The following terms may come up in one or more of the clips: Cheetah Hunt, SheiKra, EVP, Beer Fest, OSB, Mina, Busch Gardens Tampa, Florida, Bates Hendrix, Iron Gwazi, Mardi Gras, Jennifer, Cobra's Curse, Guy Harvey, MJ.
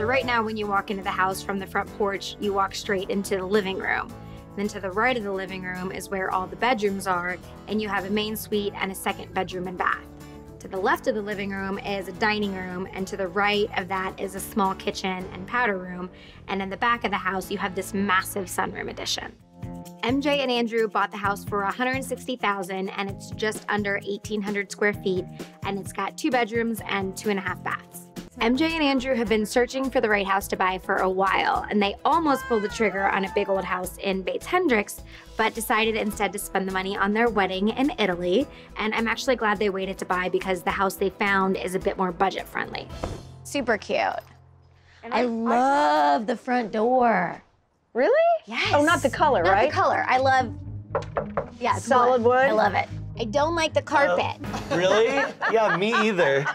So right now, when you walk into the house from the front porch, you walk straight into the living room. Then to the right of the living room is where all the bedrooms are, and you have a main suite and a second bedroom and bath. To the left of the living room is a dining room, and to the right of that is a small kitchen and powder room. And in the back of the house, you have this massive sunroom addition. MJ and Andrew bought the house for $160,000, and it's just under 1,800 square feet, and it's got 2 bedrooms and 2.5 baths. MJ and Andrew have been searching for the right house to buy for a while, and they almost pulled the trigger on a big old house in Bates Hendrix, but decided instead to spend the money on their wedding in Italy. And I'm actually glad they waited to buy because the house they found is a bit more budget friendly. Super cute. And I love the front door. Really? Yes. Oh, not the color, right? Not the color. I love, yeah, solid wood. I love it. I don't like the carpet. Really? Yeah, me either.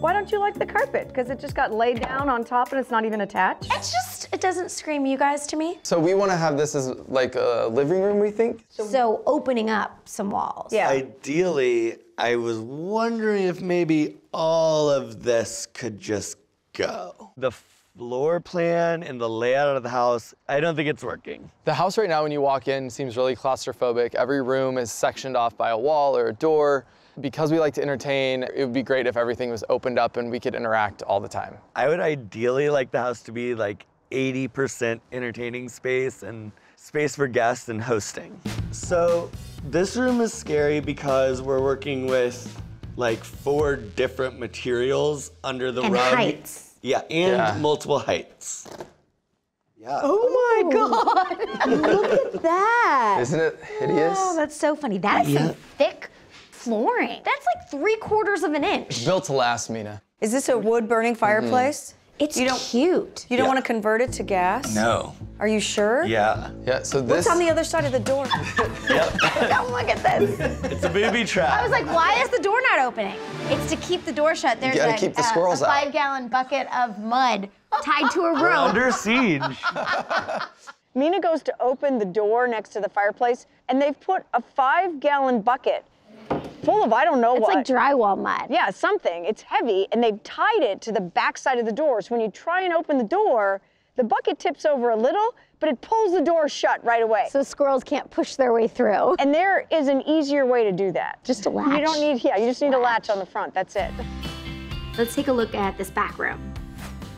Why don't you like the carpet? Because it just got laid down on top and it's not even attached? It's just, it doesn't scream you guys to me. So we want to have this as like a living room, we think? So opening up some walls. Yeah. Ideally, I was wondering if maybe all of this could just go. The floor plan and the layout of the house, I don't think it's working. The house right now when you walk in seems really claustrophobic. Every room is sectioned off by a wall or a door. Because we like to entertain, it would be great if everything was opened up and we could interact all the time. I would ideally like the house to be like 80% entertaining space and space for guests and hosting. So this room is scary because we're working with like 4 different materials under the rug. And heights. Yeah, and multiple heights. Yeah. Oh my God. Look at that. Isn't it hideous? Oh, that's so funny. That is some thick flooring. That's like 3/4 of an inch. It's built to last, Mina. Is this a wood-burning fireplace? It's cute. You don't want to convert it to gas? No. Are you sure? Yeah. Yeah, so this... What's on the other side of the door? Yep. Don't look at this. It's a booby trap. I was like, why is the door not opening? It's to keep the door shut. There's a 5-gallon bucket of mud tied to a rope. We're under siege. Mina goes to open the door next to the fireplace, and they've put a 5-gallon bucket full of I don't know what. It's like drywall mud. Yeah, something. It's heavy, and they've tied it to the backside of the door. So when you try and open the door, the bucket tips over a little, but it pulls the door shut right away. So squirrels can't push their way through. And there is an easier way to do that. Just a latch. You don't need, yeah, you just need a latch on the front. That's it. Let's take a look at this back room.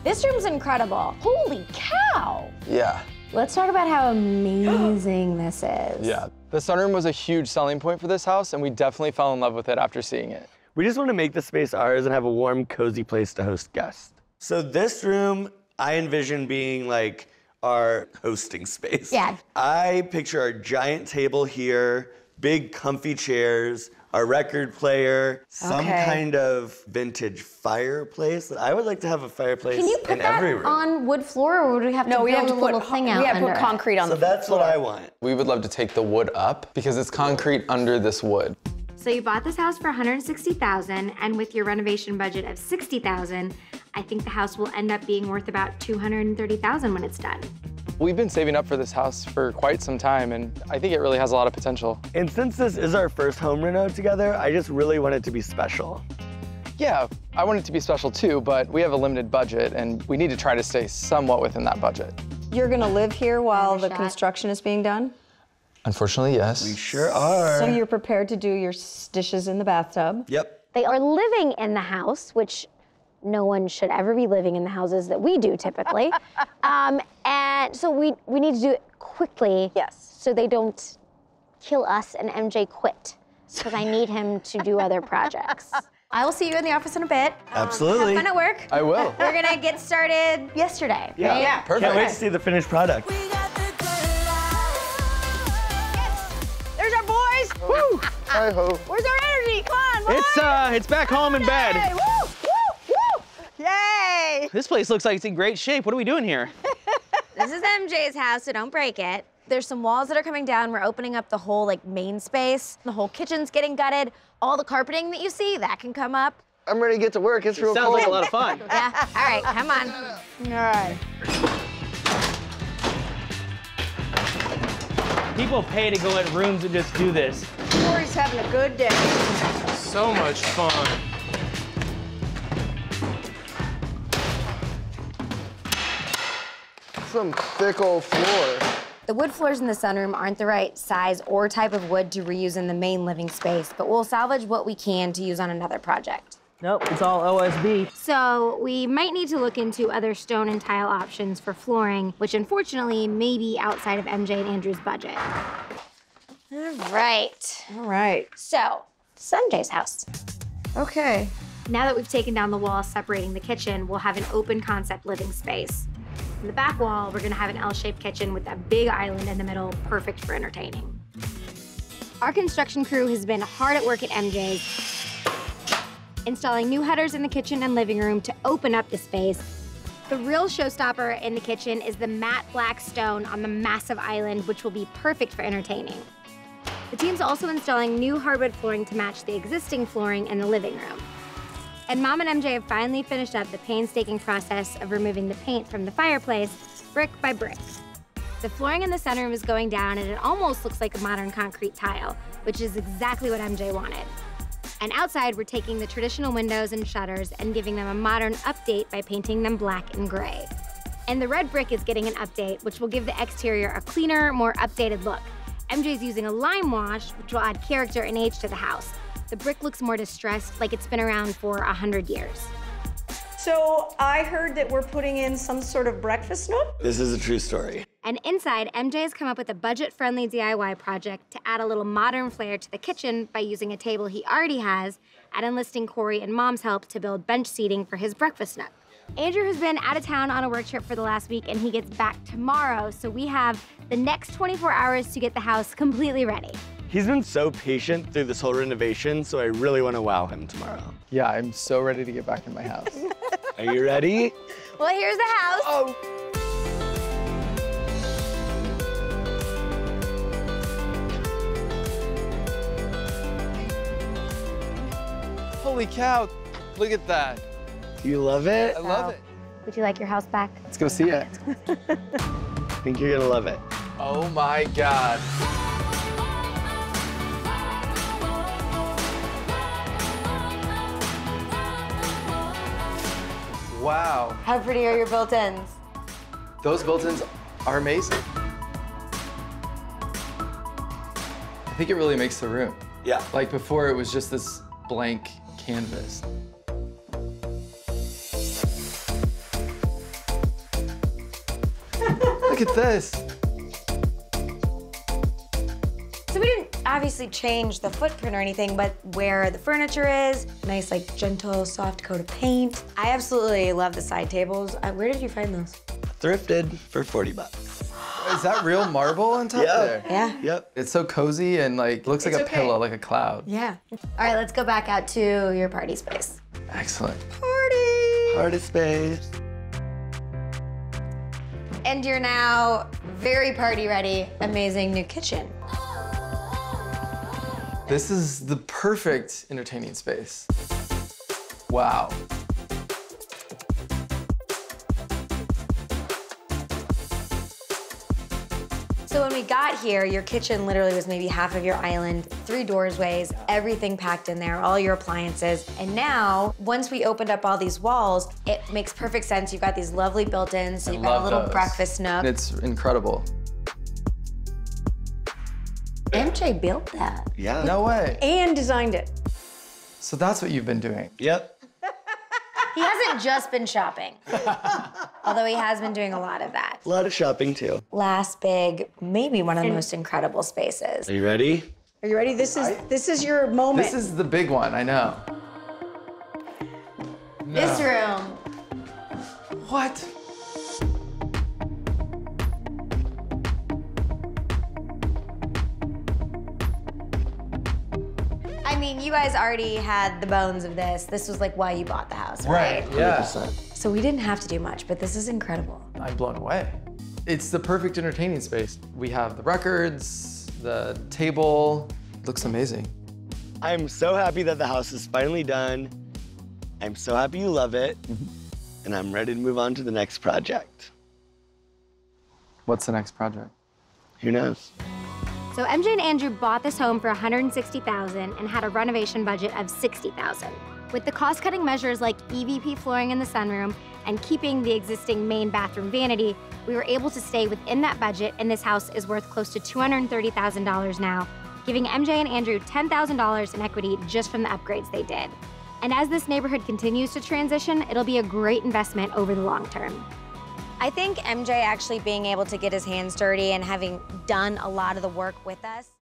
This room's incredible. Holy cow. Yeah. Let's talk about how amazing this is. Yeah. The sunroom was a huge selling point for this house, and we definitely fell in love with it after seeing it. We just want to make the space ours and have a warm, cozy place to host guests. So this room, I envision being like our hosting space. Yeah. I picture our giant table here, big comfy chairs, our record player, some kind of vintage fireplace. I would like to have a fireplace in every room. Can you put that on wood floor, or would we have to build a little thing out under? Yeah, put concrete on the floor. So that's what I want. We would love to take the wood up because it's concrete under this wood. So you bought this house for $160,000, and with your renovation budget of $60,000, I think the house will end up being worth about $230,000 when it's done. We've been saving up for this house for quite some time, and I think it really has a lot of potential. And since this is our first home reno together, I just really want it to be special. Yeah, I want it to be special too, but we have a limited budget, and we need to try to stay somewhat within that budget. You're gonna live here while the construction is being done? Unfortunately, yes. We sure are. So you're prepared to do your dishes in the bathtub? Yep. They are living in the house, which no one should ever be living in the houses that we do typically. And so we need to do it quickly. Yes. So they don't kill us and MJ quit, because I need him to do other projects. I will see you in the office in a bit. Absolutely. Have fun at work. I will. We're gonna get started yesterday. Yeah, yeah. Perfect. Can't wait to see the finished product. Woo! Hi ho. Where's our energy? Come on, come it's back home in bed. Woo! Woo! Woo! Yay! This place looks like it's in great shape. What are we doing here? This is MJ's house, so don't break it. There's some walls that are coming down. We're opening up the whole like main space. The whole kitchen's getting gutted. All the carpeting that you see, that can come up. I'm ready to get to work. It's real cold. Sounds like a lot of fun. Yeah. All right, come on. All right. People pay to go in rooms and just do this. Corey's having a good day. So much fun. some thick old floor. The wood floors in the sunroom aren't the right size or type of wood to reuse in the main living space, but we'll salvage what we can to use on another project. Nope, it's all OSB. So we might need to look into other stone and tile options for flooring, which unfortunately may be outside of MJ and Andrew's budget. All right. All right. So, Sunjay's house. Okay. Now that we've taken down the wall separating the kitchen, we'll have an open concept living space. In the back wall, we're gonna have an L-shaped kitchen with a big island in the middle, perfect for entertaining. Our construction crew has been hard at work at MJ's, installing new headers in the kitchen and living room to open up the space. The real showstopper in the kitchen is the matte black stone on the massive island, which will be perfect for entertaining. The team's also installing new hardwood flooring to match the existing flooring in the living room. And Mom and MJ have finally finished up the painstaking process of removing the paint from the fireplace, brick by brick. The flooring in the sunroom is going down, and it almost looks like a modern concrete tile, which is exactly what MJ wanted. And outside, we're taking the traditional windows and shutters and giving them a modern update by painting them black and gray. And the red brick is getting an update, which will give the exterior a cleaner, more updated look. MJ's using a lime wash, which will add character and age to the house. The brick looks more distressed, like it's been around for 100 years. So I heard that we're putting in some sort of breakfast nook? This is a true story. And inside, MJ has come up with a budget-friendly DIY project to add a little modern flair to the kitchen by using a table he already has and enlisting Corey and Mom's help to build bench seating for his breakfast nook. Andrew has been out of town on a work trip for the last week, and he gets back tomorrow, so we have the next 24 hours to get the house completely ready. He's been so patient through this whole renovation, so I really want to wow him tomorrow. Yeah, I'm so ready to get back in my house. Are you ready? Well, here's the house. Oh. Holy cow, look at that. You love it? I love it. Would you like your house back? Let's go see it. I think you're gonna love it. Oh my God. Wow. How pretty are your built-ins? Those built-ins are amazing. I think it really makes the room. Yeah. Like before, it was just this blank canvas. Look at this. So we didn't obviously change the footprint or anything, but where the furniture is, nice, like, gentle, soft coat of paint. I absolutely love the side tables. Where did you find those? Thrifted for 40 bucks. Is that real marble on top there? Yeah. Yep. It's so cozy and, like, looks like a pillow, like a cloud. Yeah. All right, let's go back out to your party space. Excellent. Party! Party space. And you're now very party ready, amazing new kitchen. This is the perfect entertaining space. Wow. So when we got here, your kitchen literally was maybe half of your island, 3 doorways, everything packed in there, all your appliances. And now, once we opened up all these walls, it makes perfect sense. You've got these lovely built-ins, you've got a little breakfast nook. It's incredible. MJ built that. Yeah. No way. And designed it. So that's what you've been doing. Yep. He hasn't just been shopping. Although he has been doing a lot of that. A lot of shopping too. Last big, maybe one of the most incredible spaces. Are you ready? Are you ready? This is your moment. This is the big one, I know. No. This room. What? I mean, you guys already had the bones of this. This was like why you bought the house, right? Right, yeah. So we didn't have to do much, but this is incredible. I'm blown away. It's the perfect entertaining space. We have the records, the table. Looks amazing. I'm so happy that the house is finally done. I'm so happy you love it. And I'm ready to move on to the next project. What's the next project? Who knows? So MJ and Andrew bought this home for $160,000 and had a renovation budget of $60,000. With the cost-cutting measures like EVP flooring in the sunroom and keeping the existing main bathroom vanity, we were able to stay within that budget, and this house is worth close to $230,000 now, giving MJ and Andrew $10,000 in equity just from the upgrades they did. And as this neighborhood continues to transition, it'll be a great investment over the long term. I think MJ actually being able to get his hands dirty and having done a lot of the work with us